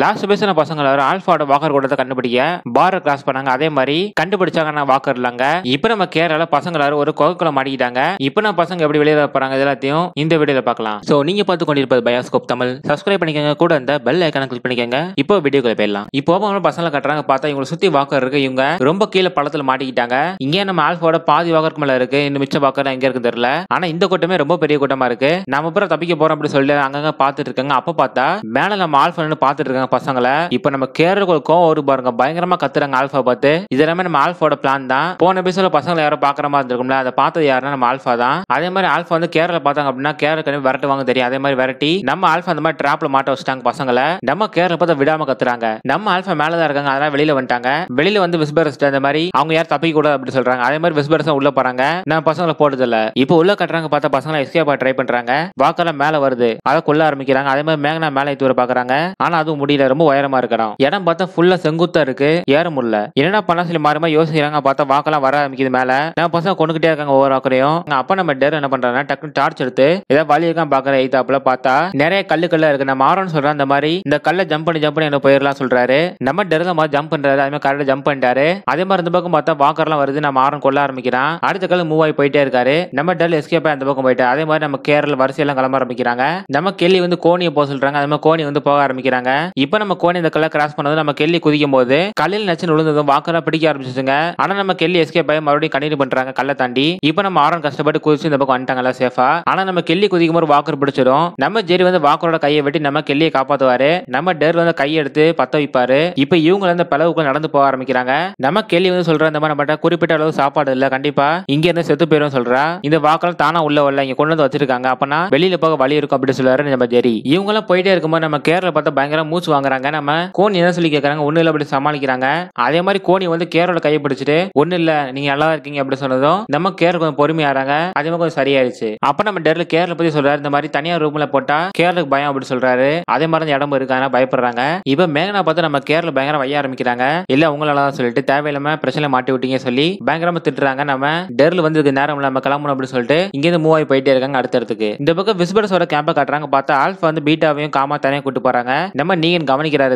Last பேசின பசங்க எல்லாரும் ஆல்பாவோட வாக்கர் கூடத்தை கண்டுபிடிக்க பாரை கிராஸ் பண்ணாங்க. அதே மாதிரி கண்டுபிடிச்சாங்கன்னா வாக்கர் இல்லங்க. இப்ப நம்ம கேரளால பசங்க எல்லாரும் ஒரு கோகைக்குள்ள மாட்டிக்கிட்டாங்க. இப்ப நம்ம பசங்க எப்படி வெளியே போறாங்க எல்லாத்தையும் இந்த வீடியோல பார்க்கலாம். சோ நீங்க பார்த்து கொண்டிருப்பது பயாஸ்கோப் தமிழ். சப்ஸ்கிரைப் பண்ணிக்கங்க, கூட அந்த பெல் ஐக்கான கிளிக் பண்ணிக்கங்க. இப்போ வீடியோக்குள்ள போயிடலாம். இப்போ நம்ம பசங்களை கட்டுறாங்க. பார்த்தா இவங்களை சுத்தி வாக்கர் இருக்கு. இவங்க ரொம்ப கீழே பழத்துல மாட்டிக்கிட்டாங்க. இங்கே நம்ம ஆல்பாவோட பாதி வாக்கருக்கு மேல இருக்கு. இந்த மிச்ச வாக்கர் எங்க இருக்கு தெரியல. ஆனா இந்த கூட்டமே ரொம்ப பெரிய கூட்டமா இருக்கு. நம்ம அப்புறம் தப்பிக்க போறோம் அப்படின்னு சொல்லி அங்கங்க பாத்துட்டு இருக்காங்க. அப்ப பார்த்தா மேல நம்ம ஆல்பா பாத்துட்டு இருக்காங்க பசங்களை. இப்ப நம்ம கேரளுக்கும் ஒரு பாருங்க பயங்கரமா கத்துறாங்க ஆல்பா பார்த்து. இதெல்லாமே நம்ம ஆல்பாவோட பிளான் தான். போன எபிசோட பசங்களை யாரோ பாக்குற மாதிரி இருந்திருக்கும்ல, அதை பார்த்தது யாருன்னா நம்ம ஆல்பா தான். அதே மாதிரி ஆல்பா வந்து கேரளா பார்த்தாங்க அப்படின்னா கேரளா விரட்டுவாங்க தெரியும். அதே மாதிரி விரட்டி நம்ம ஆல்பா அந்த மாதிரி டிராப்ல மாட்ட வச்சுட்டாங்க பசங்களை. நம்ம கேரளா பார்த்து விடாம கத்துறாங்க. நம்ம ஆல்பா மேலதான் இருக்காங்க, அதெல்லாம் வெளியில வந்துட்டாங்க. வெளியில வந்து விஸ்பர்ஸ் அந்த மாதிரி அவங்க யாரும் தப்பிக்க கூடாது அப்படின்னு சொல்றாங்க. அதே மாதிரி விஸ்பர்ஸ் உள்ள போறாங்க. நம்ம பசங்களை போடுறது இல்ல. இப்ப உள்ள கட்டுறாங்க. பார்த்தா பசங்களை எஸ்கேப் ட்ரை பண்றாங்க. வாக்கெல்லாம் மேல வருது, அதை கொள்ள ஆரம்பிக்கிறாங்க. அதே மாதிரி மேகனா மேல ஏத்தி வர பாக்குறாங்க. ஆனா அதுவும் முடியல, ரொம்ப உயரமா இருக்கணும். இடம் பார்த்தா ஃபுல்லா செங்குத்தா இருக்கு, ஏற முடியல. என்னடா பண்ண சொல்லி மாறுமா யோசிக்கிறாங்க. பார்த்தா வாக்கெல்லாம் வர ஆரம்பிக்குது மேல. நம்ம பசங்க கொண்டுகிட்டே இருக்காங்க ஒவ்வொரு வாக்கரையும். அப்ப நம்ம டேர் என்ன பண்றாங்க, டக்குனு டார்ச் எடுத்து ஏதாவது வழி இருக்கான் பாக்குற எய்தாப்புல. பார்த்தா நிறைய கல்லுக்கெல்லாம் இருக்கு. நம்ம ஆரோன்னு சொல்றேன் அந்த மாதிரி இந்த கல்லை ஜம்ப் பண்ணி என்ன போயிடலாம் சொல்றாரு. நம்ம டேர் தான் ஜம்ப் பண்றாரு. அதே மாதிரி கரெக்டா ஜம்ப் பண்ணிட்டாரு. அதே மாதிரி இந்த பக்கம் பார்த்தா வாக்கர்லாம் வருது. நம்ம ஆரோன் கொள்ள ஆரம்பிக்கிறான். அடுத்த கல்லு மூவ் ஆகி போயிட்டே இருக்காரு. நம்ம டேர் எஸ்கேப் அந்த பக்கம் போயிட்டு அதே மாதிரி நம்ம கேரள வரிசையெல்லாம் கிளம்ப ஆரம்பிக்கிறாங்க. நம்ம கெல்லி வந்து கோணியை போக சொல்றாங்க. அதே மாதிரி கோணி வந்து போக ஆரம்பிக்கிறாங்க. இப்ப நம்ம கோணி இந்த கல்லை கிராஸ் பண்ணது நம்ம கெல்லி குதிக்கும் போது கல்லில் நச்சு விழுந்ததும் வாக்கெல்லாம் பிடிக்க ஆரம்பிச்சுங்க. ஆனா நம்ம கெல்லி எஸ்கேப் ஆகி மறுபடியும் கண்டினியூ பண்றாங்க கல்லை தாண்டி. இப்ப நம்ம ஆரோன் கஷ்டப்பட்டு குதிச்சு இந்த பக்கம் வந்துட்டாங்களா சேஃபா. ஆனா நம்ம கெல்லி குதிக்கும் போது வாக்கர் பிடிச்சிடும். நம்ம ஜெரி வந்து வாக்கரோட கையை வெட்டி நம்ம கெல்லியை காப்பாத்துவாரு. நம்ம டேர் வந்து கையை எடுத்து பத்த வைப்பாரு. இப்ப இவங்க இந்த பலவுக்குள்ள நடந்து போக ஆரம்பிக்கிறாங்க. நம்ம கெல்லி வந்து சொல்ற அந்த மாதிரி நம்மகிட்ட குறிப்பிட்ட அளவு சாப்பாடு இல்ல, கண்டிப்பா இங்க இருந்து செத்து போயிடும் சொல்றா. இந்த வாக்கெல்லாம் தானா உள்ள வரல, இங்க கொண்டு வந்து வச்சிருக்காங்க. அப்பனா வெளியில போக வழி இருக்கும் அப்படின்னு சொல்றாரு நம்ம ஜெரி. இவங்க எல்லாம் போயிட்டே இருக்கும்போது நம்ம கேரளா பார்த்தா பயங்கர மூச்சு வாங்குறாங்க. நம்ம கோணி என்ன சொல்லி கேட்கறாங்க, ஒண்ணு இல்ல அப்படி சமாளிக்கிறாங்க. அதே மாதிரி கோணி வந்து கேரளா கையை பிடிச்சிட்டு ஒண்ணு இல்ல நீங்க நல்லா இருக்கீங்க அப்படின்னு சொன்னதும் நம்ம கேரளா கொஞ்சம் பொறுமையாறாங்க. அதே மாதிரி கொஞ்சம் சரியாயிருச்சு. அப்ப நம்ம டேர்ல கேரளா பத்தி சொல்றாரு. இந்த மாதிரி தனியார் ரூம்ல போட்டா கேரளுக்கு பயம் அப்படின்னு சொல்றாரு. அதே மாதிரி இடம் இருக்காங்க பயப்படுறாங்க. இப்ப மேகனா பார்த்து நம்ம கேரளா பயங்கரம் வைய ஆரம்பிக்கிறாங்க. இல்ல உங்களாலதான் சொல்லிட்டு தேவையில்லாம பிரச்சனை மாட்டி விட்டீங்க சொல்லி பயங்கரமா திட்டுறாங்க. நம்ம டேர்ல வந்து இதுக்கு நேரம் நம்ம கிளம்பணும் அப்படின்னு சொல்லிட்டு இங்க இருந்து மூவ் ஆகி போயிட்டே இருக்காங்க அடுத்த இடத்துக்கு. இந்த பக்கம் விஸ்பர்ஸோட கேம்ப காட்டுறாங்க. பார்த்தா ஆல்பா வந்து பீட்டாவையும் காமா தனியா கூட்டு போறாங்க. நம்ம நீங்க கவனிக்கிறாரு.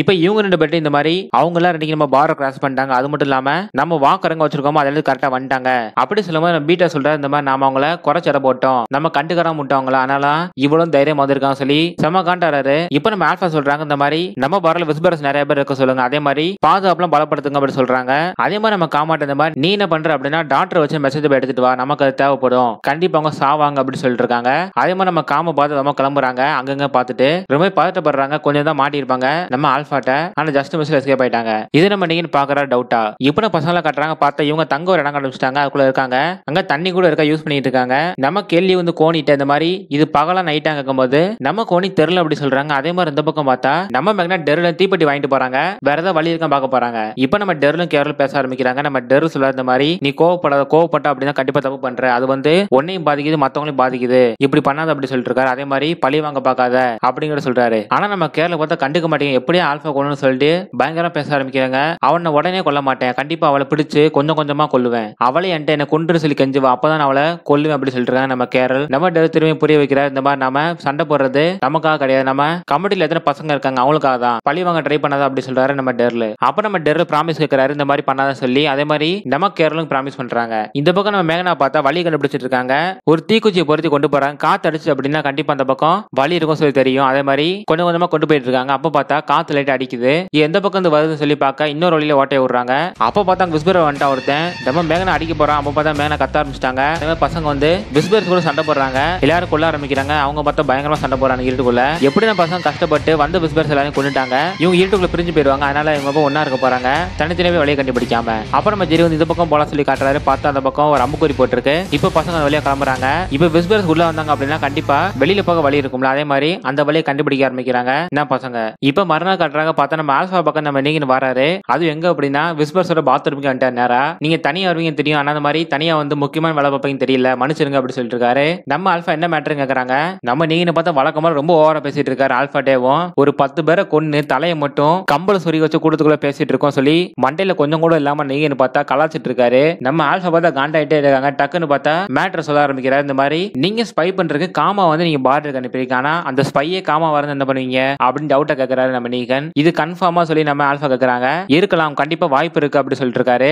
இப்ப இவங்க ரெண்டு பேரும் இந்த மாதிரி அவங்க எல்லாம் ரெண்டு நம்ம பாரை கிராஸ் பண்ணிட்டாங்க. அது மட்டும் இல்லாம நம்ம வாக்கரங்க வச்சிருக்கோமோ அதுல கரெக்டா வந்துட்டாங்க. அப்படி சொல்லும்போது நம்ம பீட்டா சொல்ற இந்த மாதிரி நாம அவங்கள குறைச்சட போட்டோம், நம்ம கண்டுக்காம விட்டோம் அவங்கள, அதனால இவ்வளவு தைரியம் வந்திருக்காங்க சொல்லி செம காண்டாரு. இப்ப நம்ம ஆல்பா சொல்றாங்க இந்த மாதிரி நம்ம பாரில் விஸ்பர்ஸ் நிறைய பேர் இருக்க சொல்லுங்க. அதே மாதிரி பாதுகாப்புலாம் பலப்படுத்துங்க அப்படின்னு சொல்றாங்க. அதே மாதிரி நம்ம காமாட்ட இந்த மாதிரி நீ என்ன பண்ற அப்படின்னா டாக்டர் வச்சு மெசேஜ் எடுத்துட்டு வா, நமக்கு அது தேவைப்படும், கண்டிப்பா அவங்க சாவாங்க அப்படின்னு சொல்லிட்டு இருக்காங்க. அதே மாதிரி நம்ம காம பார்த்து நம்ம கிளம்புறாங்க. அங்கங்க பார்த்துட்டு ரொம்ப பதட்டப்படுறாங்க. கொஞ்சம் தான் மாட்டி இருப்பாங்க நம்ம ஆல்பாட்ட. ஆனா ஜஸ்ட் மிஸ்ல எஸ்கேப் ஆயிட்டாங்க. இது நம்ம நீங்கன்னு பாக்குற டவுட்டா. இப்ப நான் பசங்களை கட்டுறாங்க. பார்த்தா இவங்க தங்க ஒரு இடம் கண்டுபிடிச்சிட்டாங்க. அதுக்குள்ள இருக்காங்க. அங்க தண்ணி கூட இருக்கா யூஸ் பண்ணிட்டு இருக்காங்க. நம்ம கேள்வி வந்து கோணிட்டு இந்த மாதிரி இது பகலா நைட்டா கேட்கும்போது நம்ம கோணி தெரியல அப்படி சொல்றாங்க. அதே மாதிரி இந்த பக்கம் பார்த்தா நம்ம மேக்னா டெருல தீப்பெட்டி வாங்கிட்டு போறாங்க. வேற ஏதாவது வழி இருக்கான் பார்க்க போறாங்க. இப்ப நம்ம டெருலும் கேரளும் பேச ஆரம்பிக்கிறாங்க. நம்ம டெரு சொல்ல இந்த மாதிரி நீ கோவப்பட்ட அப்படின்னா கண்டிப்பா தப்பு பண்ற, அது வந்து உன்னையும் பாதிக்குது மத்தவங்களையும் பாதிக்குது, இப்படி பண்ணாத அப்படி சொல்லிட்டு இருக்காரு. அதே மாதிரி பழி வாங்க பாக்காத அப்படிங்கிற சொல்றாரு. ஆனா நம்ம கேரளா பார்த்தா கண்டுக்க மாட்டேங்க, எப்படியும் ஆல்பா கொள்ளுன்னு சொல்லிட்டு பயங்கரமா பேச ஆரம்பிக்கிறாங்க. அவனை உடனே கொல்ல மாட்டேன், கண்டிப்பா அவளை பிடிச்சு கொஞ்சம் கொஞ்சமா கொல்லுவேன், அவளை என்கிட்ட என்ன கொண்டு சொல்லி கெஞ்சுவா, அப்பதான் அவளை கொல்லுவேன் அப்படி சொல்லிட்டு இருக்காங்க நம்ம கேரள். நம்ம டெரு திரும்பி புரிய வைக்கிறார் இந்த மாதிரி நாம சண்டை போடுறது நமக்காக கிடையாது, நம்ம கமிட்டில எத்தனை பசங்க இருக்காங்க அவங்களுக்காக தான், பழி வாங்க ட்ரை பண்ணாத அப்படி சொல்றாரு நம்ம டெர்ல. அப்ப நம்ம டெர்ல பிராமிஸ் கேட்கிறாரு இந்த மாதிரி பண்ணாத சொல்லி. அதே மாதிரி நம்ம கேரளும் பிராமிஸ் பண்றாங்க. இந்த பக்கம் நம்ம மேகனா பார்த்தா வழி கண்டுபிடிச்சிட்டு இருக்காங்க. ஒரு தீக்குச்சியை பொருத்தி கொண்டு போறாங்க. காத்து அடிச்சு அப்படின்னா கண்டிப்பா அந்த பக்கம் வலி இருக்கும் சொல்லி தெரியும். அதே மாதிரி கொஞ்சம் கொஞ்சமா கொண்டு போயிட்டு இருக்காங்க. அப்ப பார்த்தா காத்து லைட் அடிக்குது. எந்த பக்கம் இருந்து வருதுன்னு சொல்லி பார்க்க இன்னொரு வழியில ஓட்டையை விடுறாங்க. அப்ப பார்த்தா விஸ்பர் வந்துட்டா ஒருத்தன். நம்ம மேகனா அடிக்க போறான். அப்ப பார்த்தா மேகனா கத்த ஆரம்பிச்சிட்டாங்க. அதே மாதிரி பசங்க வந்து விஸ்பர் கூட சண்டை போடுறாங்க. எல்லாரும் கொள்ள ஆரம்பிக்கிறாங்க. அவங்க பார்த்தா பயங்கரமா சண்டை போறாங்க இருட்டுக்குள்ள. எப்படி நம்ம பசங்க கஷ்டப்பட்டு வந்து விஸ்பர்ஸ் எல்லாரும் கொண்டுட்டாங்க. இவங்க இருட்டுக்குள்ள பிரிஞ்சு போயிடுவாங்க. அதனால இவங்க ஒன்னா இருக்க போறாங்க, தனித்தனியாவே வழியை கண்டுபிடிக்காம. அப்புறம் நம்ம ஜெரி வந்து இந்த பக்கம் போல சொல்லி காட்டுறாரு. பார்த்தா அந்த பக்கம் ஒரு அம்புக்குறி போட்டுருக்கு. இப்ப பசங்க வழியா கிளம்புறாங்க. இப்ப விஸ்பர்ஸ் உள்ள வந்தாங்க அப்படின்னா கண்டிப்பா வெளியில போக வழி இருக்கும்ல, அதே மாதிரி அந்த வழியை கண்டுபிடிக்க ஆரம்பிக்கிறாங்க நம்ம பசங்க. இப்ப மறுநாள் காட்டுறாங்க. பார்த்தா நம்ம ஆல்பா பக்கம் நம்ம நீங்க வராரு. அது எங்க அப்படின்னா விஸ்பர்ஸோட பாத்ரூமுக்கு வந்துட்டாரு நேரா. நீங்க தனியா வருவீங்க தெரியும், ஆனா அந்த மாதிரி தனியா வந்து முக்கியமான வேலை பார்ப்பீங்க தெரியல, மனுஷருங்க அப்படி சொல்லிட்டு இருக்காரு. நம்ம ஆல்பா என்ன மேட்டர் கேட்கறாங்க. நம்ம நீங்க பார்த்தா வழக்கமா ரொம்ப ஓவரா பேசிட்டு இருக்காரு ஆல்பா டேவும். ஒரு 10 பேரை கொன்னு தலையை மட்டும் கம்பள சொறி வச்சு கூட்டத்துக்குள்ள பேசிட்டு இருக்கோம் சொல்லி மண்டையில கொஞ்சம் கூட இல்லாம நீங்கன்னு பார்த்தா கலாச்சிட்டு இருக்காரு. நம்ம ஆல்பா பார்த்தா காண்டாயிட்டே இருக்காங்க. டக்குன்னு பார்த்தா மேட்டர் சொல்ல ஆரம்பிக்கிறாரு. இந்த மாதிரி நீங்க ஸ்பை பண்றதுக்கு காமா வந்து நீங்க பாரு அனுப்பியிருக்கீங்க, ஆனா அந்த ஸ்பையே காமா வரது என்ன பண்ணுவீங்க அப்படின்னு டவுட் டவுட்டை கேட்கறாரு நம்ம நீகன். இது கன்ஃபார்மா சொல்லி நம்ம ஆல்ஃபா கேட்கறாங்க. இருக்கலாம், கண்டிப்பா வாய்ப்பு இருக்கு அப்படி சொல்லிட்டு இருக்காரு.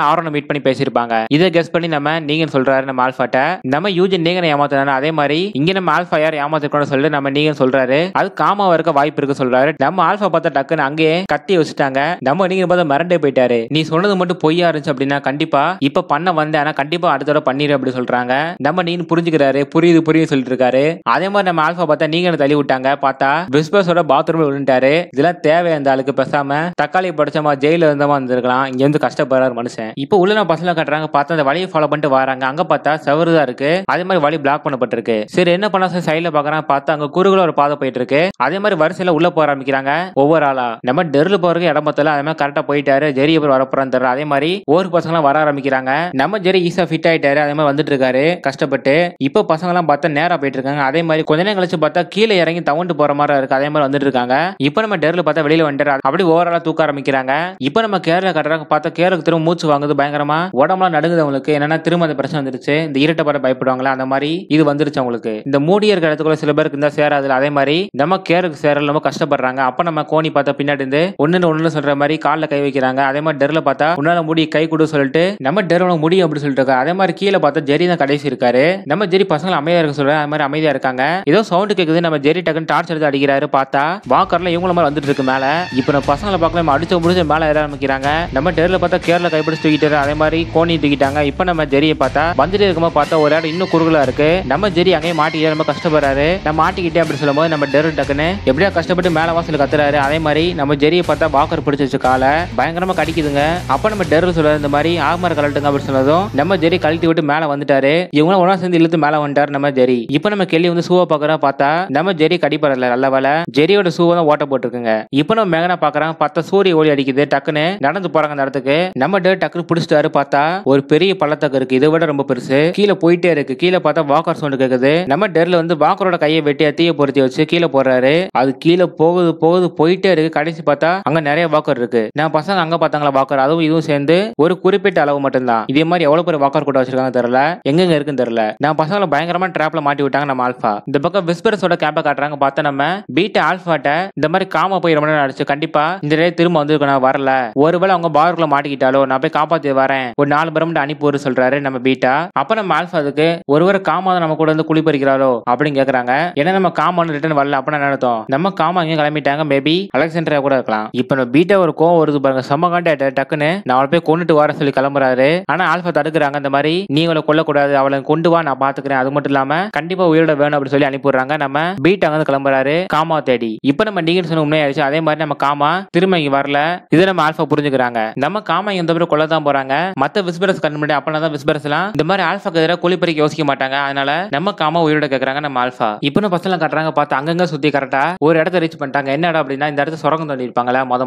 ஆரோனை மீட் பண்ணி பேசியிருப்பாங்க. இதை கெஸ் பண்ணி நம்ம நீகன் சொல்றாரு நம்ம ஆல்ஃபாட்ட, நம்ம யூஜன் நீகனை ஏமாத்தினா அதே மாதிரி இங்க நம்ம ஆல்ஃபா யார் ஏமாத்திருக்கோம்னு சொல்லிட்டு நம்ம நீகன் சொல்றாரு. அது காமாவா இருக்க வாய்ப்பு இருக்கு சொல்றாரு. நம்ம ஆல்ஃபா பார்த்தா டக்குன்னு அங்கேயே கத்தி வச்சுட்டாங்க. நம்ம நீங்க பார்த்தா மிரண்டே போயிட்டாரு. நீ சொன்னது மட்டும் பொய்யா இருந்துச்சு அப்படின்னா கண்டிப்பா இப்ப பண்ண வந்தேன், ஆனா கண்டிப்பா அடுத்தோட பண்ணிடு அப்படி சொல்றாங்க. நம்ம நீங்க புரிஞ்சுக்கிறாரு, புரியுது புரியுது சொல்லிட்டு இருக்காரு. அதே மாதிரி நம்ம ஆல்ஃபா பார்த்தா நீங்க தள்ளி விட்டாங்க. பார்த்தா விஸ்பர்ஸோட பாத்ரூம்ல விழுந்துட்டாரு. இதெல்லாம் தேவை அந்த ஆளுக்கு. பேசாம தக்காளி படிச்சமா ஜெயில இருந்தமா இருந்திருக்கலாம். இங்க வந்து கஷ்டப்படுறாரு மனுஷன். இப்ப உள்ள நான் பசங்க கட்டுறாங்க. பார்த்தா அந்த வழியை ஃபாலோ பண்ணிட்டு வராங்க. அங்க பார்த்தா சவருதான் இருக்கு. அதே மாதிரி வழி பிளாக் பண்ணப்பட்டிருக்கு. சரி என்ன பண்ணா சைட்ல பாக்குறாங்க. பார்த்தா அங்க குறுகுல ஒரு பாதை போயிட்டு இருக்கு. அதே மாதிரி வரிசையில உள்ள போற ஆரம்பிக்கிறாங்க ஒவ்வொரு ஆளா. நம்ம டெருல போறதுக்கு இடம் பத்தல. அதே மாதிரி கரெக்டா போயிட்டாரு. ஜெரி எப்படி வரப்போறான்னு தெரியல. அதே மாதிரி ஒரு பசங்க வர ஆரம்பிக்கிறாங்க. நம்ம ஜெரி ஈஸியா ஃபிட் ஆயிட்டாரு. அதே மாதிரி வந்துட்டு இருக்காரு கஷ்டப்பட்டு. இப்ப பசங்க எல்லாம் பார்த்தா நேரா போயிட்டு இருக்காங்க. அதே மாதிரி கொஞ்ச நேரம் கழிச்சு பார்த்தா கீழே இறங்கி தவண்டு போற மாதிரி இருக்கு. அதே மாதிரி வந்துட்டு இருக்காங்க. இப்ப நம்ம டெருல பார்த்தா வெளியில வந்துட்டாரு. அப்படி ஓவராலா தூக்க ஆரம்பிக்கிறாங்க. இப்ப நம்ம கேரளா கட்டுறாங்க. பார்த்தா கேரளுக்கு திரும்ப மூச்சு வாங்குது பயங்கரமா. உடம்பெல்லாம் நடுங்குது அவங்களுக்கு. என்னன்னா திரும்ப அந்த பிரச்சனை வந்துருச்சு. இந்த இருட்டை பார்த்து பயப்படுவாங்களா அந்த மாதிரி இது வந்துருச்சு அவங்களுக்கு. இந்த மூடிய இருக்கிற இடத்துக்குள்ள சில பேருக்கு இருந்தா சேராதுல. அதே மாதிரி நம்ம கேருக்கு சேரல ரொம்ப கஷ்டப்படுறாங்க. அப்ப நம்ம கோணி பார்த்தா பின்னாடி இருந்து ஒன்னு ஒன்னு சொல்ற மாதிரி காலில் கை வைக்கிறாங்க. அதே மாதிரி டெர்ல பார்த்தா உன்னால முடி கை கொடு சொல்லிட்டு நம்ம டெர் முடியும் அப்படின்னு சொல்லிட்டு இருக்காரு. அதே மாதிரி கீழே பார்த்தா ஜெரி தான் கடைசி இருக்காரு. நம்ம ஜெரி பசங்களை அமைதியா இருக்க சொல்றாரு. அது மாதிரி அமைதியா இருக்காங்க. ஏதோ சவுண்ட் கேக்குது. நம்ம ஜெரி டக்குன்னு டார்ச் எடுத்து அடிக்கிறாரு. பார்த்தா வாக்கர்ல இவங்கள மாதிரி வந்துட்டு இருக்கு மேல. இப்ப நம்ம பசங்களை பார்க்கல நம்ம அடிச்சு முடிச்சு மேல ஏற ஆரம்பிக்கிறாங்க. நம்ம டெர்ல பார்த்தா கேர்ல கைப்பிடி தூக்கிட்டாரு. அதே மாதிரி கோணி தூக்கிட்டாங்க. இப்ப நம்ம ஜெரியை பார்த்தா வந்துட்டு இருக்கும்போது பார்த்தா ஒரு இடம் இன்னும் குறுகலா இருக்கு. நம்ம ஜெரி அங்கேயே மாட்டிக்கிட்டே ரொம்ப கஷ்டப்படுறாரு. நம்ம மாட்டிக்கிட்டே அப்படின்னு சொல்லும் போது நம்ம டெர் டக்குன்னு எப்படியா கஷ்டப்பட்டு மேல வாசல் கத்துறாரு. அதே மாதிரி நம்ம ஜெரியை பார்த்தா வாக்கர் பிடிச்சு வச்சு காலை பயங்கரமா கடிக்குதுங்க. அப்ப நம்ம டெர் சொல்ல இந்த மாதிரி ஆகமாரி கலட்டுங்க அப்படின்னு சொன்னதும் நம்ம ஜெரி கழட்டி விட்டு மேல வந்துட்டாரு. இவங்க ஒன்னா சேர்ந்து இழுத்து மேல வந்துட்டாரு நம்ம ஜெரி. இப்ப நம்ம கெல்லி வந்து சூவா பாக்குறோம். பார்த்தா நம்ம ஜெரி கடிப்படல. நல்ல வேலை ஜெரியோட சூவை தான் ஓட்ட போட்டுருக்குங்க. இப்ப நம்ம மேகனா பாக்குறாங்க. பார்த்தா சூரிய ஓடி அடிக்குது. டக்குன்னு நடந்து போறாங்க அந்த இடத்துக்கு. நம்ம டெர் டக்குன்னு பிடிச்சிட்டாரு. பார்த்தா ஒரு பெரிய பள்ளத்தக்கு இருக்கு. இதை விட ரொம்ப பெருசு. கீழே போயிட்டே இருக்கு. கீழே பார்த்தா வாக்கர் சவுண்ட் கேக்குது. நம்ம டெர்ல வந்து வாக்கரோட கையை வெட்டி தீய பொருத்தி வச்சு கீழே போறாரு. அது கீழே போகுது போயிட்டே இருக்கு. கடைசி பார்த்தா அங்க நிறைய வாக்கர் இருக்கு. நான் பசங்க அங்க பார்த்தாங்களா வாக்கர், அதுவும் இதுவும் சேர்ந்து ஒரு குறிப்பிட்ட அளவு மட்டும்தான். இதே மாதிரி எவ்வளவு பேர் வாக்கர் கூட வச்சிருக்காங்க தெரியல, எங்க இருக்குன்னு தெரியல. நான் பசங்களை பயங்கரமா டிராப்ல மாட்டி விட்டாங்க நம்ம ஆல்ஃபா. இந்த பக்கம் விஸ்பர்ஸோட கேப்பை காட்டுறாங்க. பார்த்தா நம்ம பீட்ட ஆல்ஃபாட்ட இந்த மாதிரி காமா போய் ரொம்ப நேரம் அடிச்சு. கண்டிப்பா இந்த நேரம் திரும்ப வந்துருக்கணும். நான் வரல, ஒருவேளை அவங்க பாருக்குள்ள மாட்டிக்கிட்டாலோ நான் போய் காப்பாத்தி வரேன், ஒரு 4 பேரும் அனுப்பி ஒரு சொல்றாரு நம்ம பீட்டா. அப்ப நம்ம ஆல்ஃபா அதுக்கு ஒருவரை காமா நம்ம கூட வந்து குளிப்பறிக்கிறாரோ அப்படின்னு கேக்குறாங்க. ஏன்னா நம்ம காமான்னு ரிட்டர்ன் வரல அப்படின்னு நடத்தும். நம்ம காமா இங்க கிளம்பிட்டாங்க. மேபி அலெக்சாண்ட்ரியா கூட இருக்கலாம். இப்ப நம்ம பீட்டா ஒரு கோவம் வருது பாருங்க. சமகாண்ட டக்குன்னு நான் அவளை போய் கொண்டுட்டு வர சொல்லி கிளம்புறாரு. ஆனா ஆல்ஃபா தடுக்கிறாங்க. இந்த மாதிரி நீ அவளை கொல்லக்கூடாது, அவளை கொண்டு வா நான் பாத்துக்கிறேன், அது மட்டும் இல்லாம கண்டிப்பா உயிரோட வேணும் அப்படின்னு சொல்லி அனுப்பிடுறாங்க. நம்ம பீட்டா அங்க கிளம்புறாரு காமா தேடி. இப்ப நம்ம நீங்க சொன்ன உண்மை ஆயிடுச்சு. அதே மாதிரி நம்ம காமா திரும்ப இங்க வரல. இதை நம்ம ஆல்ஃபா புரிஞ்சுக்கிறாங்க. நம்ம காமா இந்த பேரும் கொள்ளதான் போறாங்க. மத்த விஸ்பரஸ் கண்டுபிடி அப்படின்னாதான் விஸ்பரஸ் எல்லாம் இந்த மாதிரி ஆல்ஃபாக்கு எதிராக குளிப்பறிக்க யோசிக்க மாட்டாங்க. அதனால நம்ம காமா உயிரோட கேக்குறாங்க நம்ம ஆல்ஃபா. இப்ப நம்ம பசங்க கட்டுறாங்க. பார்த்து அங்கங்க சுத்தி கரெக்டா ஒரு இடத்த ரீச் பண்ணிட்டாங்க. என்ன இடம் அப்படின்னா இந்த இடத்துல சுரங்கம் தோண்டி இருப்பாங்களா முத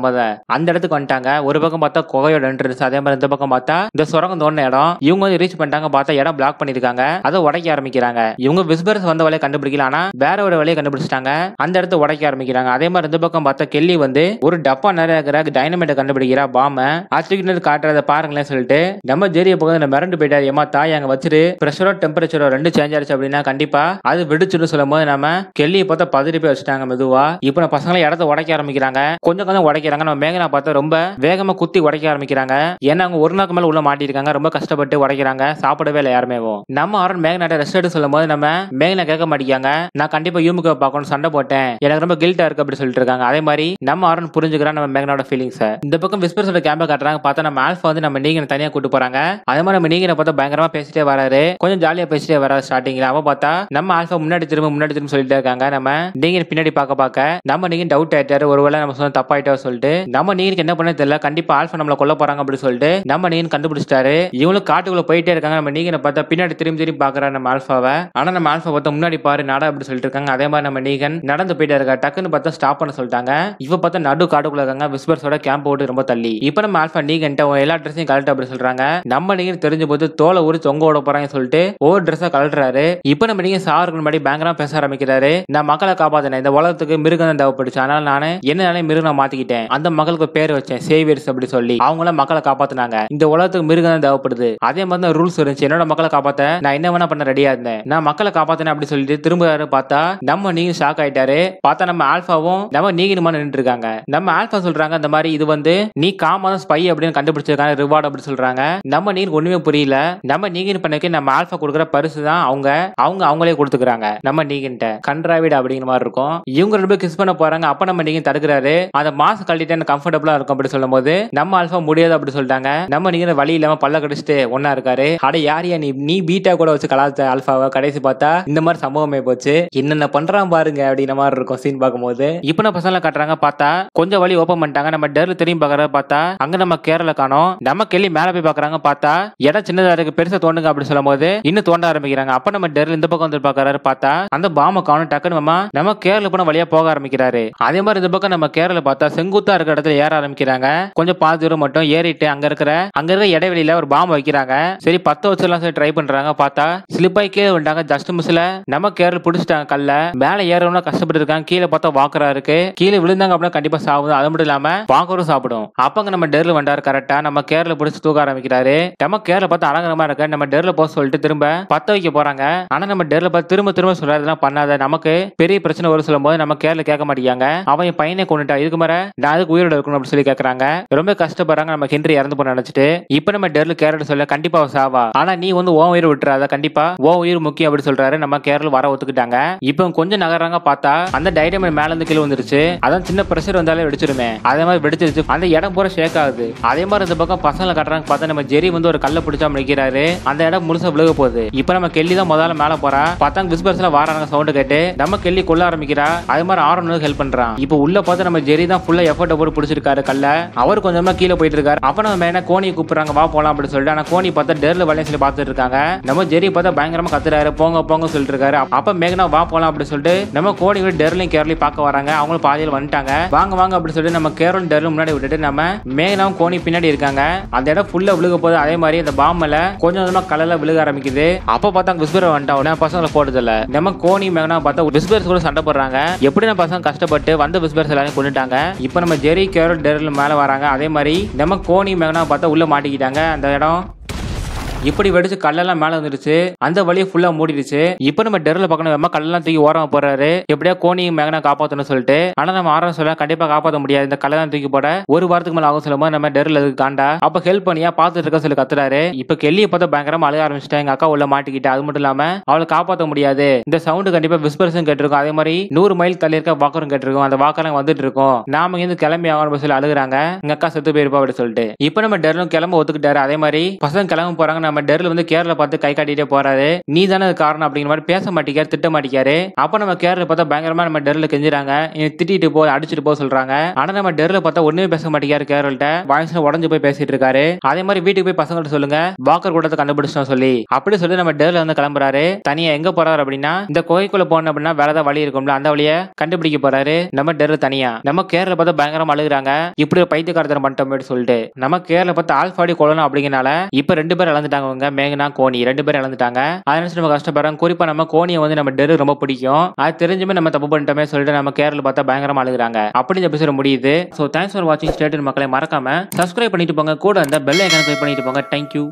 அந்த இடத்துக்கு வந்துட்டாங்க. ஒரு பக்கம் பார்த்தா குகையோட என்ட்ரன்ஸ், அதே மாதிரி இந்த பக்கம் பார்த்தா இந்த சுரங்கம் தோண்டின இடம். இவங்க வந்து ரீச் பண்ணிட்டாங்க. பார்த்தா இடம் பிளாக் பண்ணிருக்காங்க. அதை உடைக்க ஆரம்பிக்கிறாங்க. இவங்க விஸ்பரஸ் வந்த வழியை கண்டுபிடிக்கல, ஆனா வேற ஒரு வழியை கண்டுபிடிச்சிட்டாங்க. அந்த இடத்த உடைக்க ஆரம்பிக்கிறாங்க. அதே மாதிரி இந்த பக்கம் பார்த்தா கெல்லி வந்து ஒரு டப்பா நிறைய இருக்கிற டைனமேட்டை கண்டுபிடிக்கிறா. பாம ஆச்சரிக்கிட்டு காட்டுறத பாருங்களேன் சொல்லிட்டு நம்ம ஜெரிய பக்கம் நம்ம மிரண்டு போயிட்டாரு. ஏமா தாய் அங்க வச்சிரு, பிரஷரோ டெம்பரேச்சரோ ரெண்டு சேஞ்ச் ஆயிடுச்சு அப்படின்னா கண்டிப்பா அது விடுச்சுன்னு சொல்லும் போது நம்ம கெல்லியை பார்த்தா பதறி போய் வச்சுட்டாங்க மெதுவா. இப்ப நம்ம பசங்களை இடத்த உடைக்க ஆரம்பிக்கிறாங்க. கொஞ்சம் கொஞ்சம் உடைக்கிறாங்க. நம்ம மேகனா பார்த்தா ரொம்ப வேகமா குத்தி உடைக்க ஆரம்பிக்கிறாங்க. ஏன்னா அவங்க ஒரு நாக்கு மேல உள்ள மாட்டிருக்காங்க. ரொம்ப கஷ்டப்பட்டு உடைக்கிறாங்க. சாப்பிடவே இல்லை யாருமே. நம்ம ஆரோன் மேகனாட்ட ரெஸ்ட் எடுத்து சொல்லும் போது நம்ம மேகனா கேட்க மாட்டேங்காங்க. நான் கண்டிப்பா யூமுக்கு பார்க்கணும், சண்டை போட்டேன், எனக்கு ரொம்ப கில்ட்டா இருக்கு அப்படின்னு சொல்லிட்டு இருக்காங்க. அதே மாதிரி நம்ம ஆரோன் புரிஞ்சுக்கிறான் நம்ம மேகனோட ஃபீலிங்ஸ். இந்த பக்கம் விஸ்பர்ஸோட கேம்ப காட்டுறாங்க. பார்த்தா நம்ம ஆல்ஃபா வந்து நம்ம நீங்க தனியா கூட்டு போறாங்க. அதே மாதிரி நம்ம நீங்க பார்த்தா பயங்கரமா பேசிட்டே வராரு. கொஞ்சம் ஜாலியா பேசிட்டே வராரு ஸ்டார்டிங்ல. அவ பார்த்தா நம்ம ஆல்ஃபா முன்னாடி திரும்ப சொல்லிட்டே இருக்காங்க. நம்ம நீங்க பின்னாடி பார்க்க நம்ம நீங்க டவுட் ஆயிட்டாரு. ஒருவேளை நம்ம சொன்ன தப்பாயிட்டா சொல்லிட்டு நம்ம நீங்க என்ன பண்ண தெரியல. கண்டிப்பா ஆல்ஃபா நம்மள கொல்ல போறாங்க அப்படின்னு சொல்லிட்டு நம்ம நீங்க கண்டுபிடிச்சிட்டாரு. இவங்களும் காட்டுக்குள்ள போயிட்டே இருக்காங்க. நம்ம நீங்க பார்த்தா பின்னாடி திரும்பி பாக்குற நம்ம ஆல்ஃபாவை. ஆனா நம்ம ஆல்ஃபா பார்த்தா முன்னாடி பாரு நாடா அப்படின்னு சொல்லிட்டு இருக்காங்க. அதே மாதிரி நம்ம நீகன் நடந்து போயிட்டே இருக்கா. டக்குன்னு பார்த்தா ஸ்டாப் பண்ண சொல்லிட்டாங்க. இப்ப பார்த்தா நடு காட்டுக்குள்ள இருக்காங்க. விஸ்பர்ஸோட கேம்ப் போட்டு ரொம்ப தள்ளி. இப்ப நம்ம ஆல்ஃபா நீகன் எல்லா ட்ரெஸ்ஸையும் கலட்டு அப்படின்னு சொல்றாங்க. நம்ம நீங்க தெரிஞ்ச போது தோலை உரிச்சு தொங்க ஓட போறாங்க சொல்லிட்டு ஒரு ட்ரெஸ்ஸா கலட்டுறாரு. இப்ப நம்ம நீங்க சாருக்கு முன்னாடி பயங்கரமா பேச ஆரம்பிக்கிறாரு. நான் மக்களை காப்பாத்தினேன், இந்த உலகத்துக்கு மிருகம் தான் தேவைப்படுச்சு, அதனால நானு என்னாலே மிருகம் மாத்திக்கிட்டேன், அந்த மகளுக்கு பேர் வச்சேன் சேவியர்ஸ் அப்படி சொல்லி, அவங்கள மக்களை காப்பாத்தினாங்க, இந்த உலகத்துக்கு மிருகம் தான் தேவைப்படுது, அதே மாதிரி தான் ரூல்ஸ் இருந்துச்சு, என்னோட மக்களை காப்பாத்த நான் என்ன வேணா பண்ண ரெடியா இருந்தேன், நான் மக்களை காப்பாத்தினேன் அப்படி சொல்லிட்டு திரும்ப பார்த்தா நம்ம நீங்க ஷாக் ஆயிட்டாரு. பார்த்தா நம்ம ஆல்ஃபா ஆல்பாவும் நம்ம நீகினுமா நின்று இருக்காங்க. நம்ம ஆல்பா சொல்றாங்க இந்த மாதிரி இது வந்து நீ காமாதான் ஸ்பை அப்படின்னு கண்டுபிடிச்சிருக்காங்க ரிவார்டு அப்படின்னு சொல்றாங்க. நம்ம நீர் ஒண்ணுமே புரியல. நம்ம நீகின் பண்ணக்கு நம்ம ஆல்பா கொடுக்குற பரிசு தான் அவங்க அவங்க அவங்களே கொடுத்துக்கிறாங்க. நம்ம நீகின் கண்ட்ராவிட் அப்படிங்கிற மாதிரி இருக்கும். இவங்க ரெண்டு பேரும் கிஸ் பண்ண போறாங்க. அப்ப நம்ம நீங்க தடுக்கிறாரு. அந்த மாஸ்க் கழட்டிட்டு கம்ஃபர்டபுளா இருக்கும் அப்படின்னு சொல்லும் போது நம்ம ஆல்பா முடியாது அப்படின்னு சொல்லிட்டாங்க. நம்ம நீங்க வழி இல்லாம பல்ல கடிச்சிட்டு ஒன்னா இருக்காரு. அட யாரியா நீ பீட்டா கூட வச்சு கலாச்ச ஆல்பாவை. கடைசி பார்த்தா இந்த மாதிரி சம்பவமே போச்சு. என்னென்ன பண்றான் பாருங்க அப்படிங்கிற மாதிரி இருக்கும் சீன் பார்க்கும் போது. இப்ப நான் பசங்களை காட்டுறாங்க. பார்த்தா கொஞ்சம் வழி ஓபன் பண்ணிட்டாங்க. நம்ம டெர்ல திரும்பி பாக்குறத பார்த்தா அங்க நம்ம கேரள காணோம். நம்ம கேள்வி மேல போய் பாக்குறாங்க. பார்த்தா இடம் சின்னதா இருக்கு, பெருசா தோண்டுங்க அப்படின்னு சொல்லும் போது இன்னும் தோண்ட ஆரம்பிக்கிறாங்க. அப்ப நம்ம டெர்ல இந்த பக்கம் வந்து பாக்குறாரு. பார்த்தா அந்த பாம்பை காணும். டக்குன்னு நம்ம கேரள போன வழியா போக ஆரம்பிக்கிறாரு. அதே மாதிரி இந்த பக்கம் நம்ம கேரள பார்த்தா செங்குத்தா இருக்கிற இடத்துல ஏற ஆரம்பிக்கிறாங்க. கொஞ்சம் பாதி தூரம் மட்டும் ஏறிட்டு அங்க இருக்கிற இடைவெளியில ஒரு பாம்பு வைக்கிறாங்க. சரி பத்த வச்சுலாம் சொல்லி ட்ரை பண்றாங்க. பார்த்தா ஸ்லிப்பாய் கீழே வந்துட்டாங்க. ஜஸ்ட் மிஸ்ல நம்ம கேரள புடிச்சிட்டாங்க. கல்ல மேல ஏறவனா கஷ்டப்பட்டு இருக்காங்க. கீழே பார்த்தா வாக்குறா இருக்கு. கீழே விழுந்தாங்க அப்படின்னா கண்டிப்பா சாப்பிடும். அது மட்டும் இல்லாம வாக்குறோம் சாப்பிடும். அப்பங்க நம்ம டெர்ல வந்தாரு. கரெக்டா நம்ம கேரள புடிச்சு தூக்க ஆரம்பிக்கிறாரு. நம்ம கேரள பார்த்து அலங்கரமா இருக்க நம்ம டெர்ல போக சொல்லிட்டு திரும்ப பத்த வைக்க போறாங்க. ஆனா நம்ம டெர்ல பார்த்து திரும்ப சொல்றதெல்லாம் பண்ணாத, நமக்கு பெரிய பிரச்சனை வரும் சொல்லும் போது நம்ம கேரள கேட்க மாட்டேங்க. அவன் என் பையனை கொண்டுட்டா, இதுக்கு மேல நான் அதுக்கு உயிரோட இருக்கணும் அப்படின்னு சொல்லி கேட்கறாங்க. ரொம்ப கஷ்டப்படுறாங்க. நம்ம ஹென்றி இறந்து போன நினைச்சிட்டு இப்ப நம்ம டெர்ல கேரள சொல்ல கண்டிப்பா சாவா, ஆனா நீ வந்து ஓ உயிர் விட்டுறாத, கண்டிப்பா ஓ உயிர் முக்கியம் அப்படின்னு சொல்றாரு. நம்ம கேரள வர ஒத்துக்கிட்டாங்க. இப்ப கொஞ்சம் நகர்றாங்க. பார்த்தா அந்த டைனமைட் மேல இருந்து கீழே வந்துருச்சு. அதான் சின்ன பிரஷர் வந்தாலே வெடிச்சிருமே, அதே மாதிரி வெடிச்சிருச்சு. அந்த இடம் பூரா ஷேக் ஆகுது. அதே மாதிரி இந்த பக்கம் பசங்களை கட்டுறாங்க. பார்த்தா நம்ம ஜெரி வந்து ஒரு கல்ல பிடிச்சா நிக்கிறாரு. அந்த இடம் முழுசா விழுக போகுது. இப்ப நம்ம கெல்லி தான் முதல்ல மேல போறா. பார்த்தா விஸ்பர்ஸ்ல வாராங்க. சவுண்ட் கேட்டு நம்ம கெல்லி கொள்ள ஆரம்பிக்கிறா. அதே மாதிரி ஆரம்பத்துக்கு ஹெல்ப் பண்றான். இப்ப உள்ள பார்த்து நம்ம ஜெரி தான் ஃபுல்லா எஃபர்ட் போட்டு பிடிச்சிருக்காரு கல்ல. அவர் கொஞ்சமா கீழே போயிட்டு இருக்காரு. அப்ப நம்ம மேல கோணியை கூப்பிடுறாங்க, வா போலாம் அப்படின்னு சொல்லிட்டு. ஆனா கோணி பார்த்தா டெர்ல வளைய சொல்லி பார்த்துட்டு இருக்காங்க. நம்ம ஜெரி பார்த்தா பயங்கரமா கத்துறாரு, போங்க போங்க சொல்லிட்டு இருக்காரு. அப்ப மேகனா வா போலாம் அப்படின்னு சொல்லிட்டு நம்ம கோணி கூட டெர்லையும் கேரளையும் பார்க்க வராங்க. அவங்களும் பாதியில் வந்துட்டாங்க. வாங்க வாங்க அப்படின்னு சொல்லிட்டு நம்ம கேரளும் டெர்லும் முன்னாடி விட்டுட்டு நம்ம மேகனாவும் கோணி பின்னாடி இருக்காங்க. அந்த இடம் ஃபுல்லா விழுக போது. அதே மாதிரி அந்த பாம்பல கொஞ்சம் கொஞ்சமா கலர்ல விழுக ஆரம்பிக்குது. அப்ப பார்த்தா விஸ்பர் வந்துட்டா உடனே பசங்களை போடுறது இல்ல. நம்ம கோணி மேகனா பார்த்தா விஸ்பர்ஸ் கூட சண்டை போடுறாங்க. எப்படி நம்ம பசங்க கஷ்டப்பட்டு வந்த விஸ்பர்ஸ் எல்லாரும் கொண்டுட்டாங்க. இப்ப நம்ம ஜெரி கேரள் டெர்ல மேல வராங்க. அதே மாதிரி நம்ம கோணி மேகனா பார்த்தா உள்ள மாட்டிக்கிட்டாங்க. அந்த இடம் இப்படி வெடிச்சு கல்லெல்லாம் மேல வந்துருச்சு. அந்த வழியை ஃபுல்லா மூடிடுச்சு. இப்ப நம்ம டெர்ல பக்கம் கல்லாம் தூக்கி ஓரமா போறாரு. எப்படியா கோணியும் மேகனா காப்பாத்தணும் சொல்லிட்டு. ஆனா நம்ம ஆரம்பம் சொல்ல கண்டிப்பா காப்பாற்ற முடியாது, இந்த கல்லாம் தூக்கி போட ஒரு வாரத்துக்கு மேல ஆகும் சொல்லும்போது நம்ம டெர்ல காண்டா அப்ப ஹெல்ப் பண்ணியா பாத்துட்டு இருக்க சொல்லி கத்துறாரு. இப்ப கெல்லியை பார்த்தா பயங்கரமா அழுக ஆரம்பிச்சுட்டா, எங்க அக்கா உள்ள மாட்டிக்கிட்டா, அது மட்டும் இல்லாம அவளை காப்பாற்ற முடியாது, இந்த சவுண்டு கண்டிப்பா விஸ்பர்ஸும் கேட்டிருக்கும், அதே மாதிரி 100 மைல் தள்ளி இருக்க வாக்கரும் கேட்டிருக்கும், அந்த வாக்கெல்லாம் வந்துட்டு இருக்கும், நாம இருந்து கிளம்பி ஆகணும் சொல்லி அழுகுறாங்க, எங்க அக்கா செத்து போயிருப்பா அப்படின்னு சொல்லிட்டு. இப்ப நம்ம டெர்லும் கிளம்ப ஒத்துக்கிட்டாரு. அதே மாதிரி பசங்க கிளம்ப போறாங்க. நம்ம டெர்ல வந்து கேரள பார்த்து கை காட்டிட்டே போறாரு. நீ தானே காரணம் அப்படிங்கிற மாதிரி பேச மாட்டேங்காரு, திட்ட மாட்டேங்காரு. அப்ப நம்ம கேரள பார்த்தா பயங்கரமா நம்ம டெர்ல கெஞ்சுறாங்க, திட்டிட்டு போ, அடிச்சுட்டு போ சொல்றாங்க. ஆனா நம்ம டெர்ல பார்த்தா ஒண்ணுமே பேச மாட்டேங்காரு. கேரள்ட்ட வாய்ஸ்ல உடஞ்சு போய் பேசிட்டு இருக்காரு. அதே மாதிரி வீட்டுக்கு போய் பசங்கள்ட்ட சொல்லுங்க வாக்கர் கூடத்தை கண்டுபிடிச்சோம் சொல்லி அப்படி சொல்லி நம்ம டெர்ல வந்து கிளம்புறாரு. தனியா எங்க போறாரு அப்படின்னா இந்த கோயிலுக்குள்ள போன அப்படின்னா வேற ஏதாவது வழி இருக்கும்ல, அந்த வழியை கண்டுபிடிக்க போறாரு நம்ம டெர்ல தனியா. நம்ம கேரள பார்த்தா பயங்கரமா அழுகுறாங்க, இப்படி ஒரு பைத்தியக்காரத்தனம் பண்ணிட்டோம் சொல்லிட்டு. நம்ம கேரள பார்த்தா ஆல்பாடி கொள்ளணும் அப்படிங்கனால இப்ப 2 பேர் இழந்துட்டாங்க. மேகனா கோணி 2 பேரும் இழந்துட்டாங்க. அதனால கஷ்டப்படுறாங்க. குறிப்பா நம்ம கோணியை வந்து நம்ம டெரு ரொம்ப பிடிக்கும். அது தெரிஞ்சுமே நம்ம தப்பு பண்ணிட்டோமே சொல்லிட்டு நம்ம கேரள பார்த்தா பயங்கரமா அழுகுறாங்க. அப்படி இந்த எபிசோட் முடியுது. ஸோ தேங்க்ஸ் ஃபார் வாட்சிங். ஸ்டேட் மக்களே மறக்காம சப்ஸ்கிரைப் பண்ணிட்டு போங்க, கூட அந்த பெல் ஐகானை கிளிக் பண்ணிட்டு போங்க. தேங்க்யூ.